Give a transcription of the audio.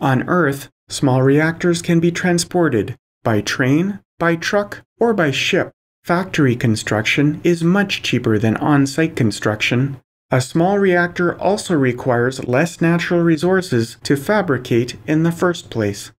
On Earth, small reactors can be transported by train, by truck, or by ship. Factory construction is much cheaper than on-site construction. A small reactor also requires less natural resources to fabricate in the first place.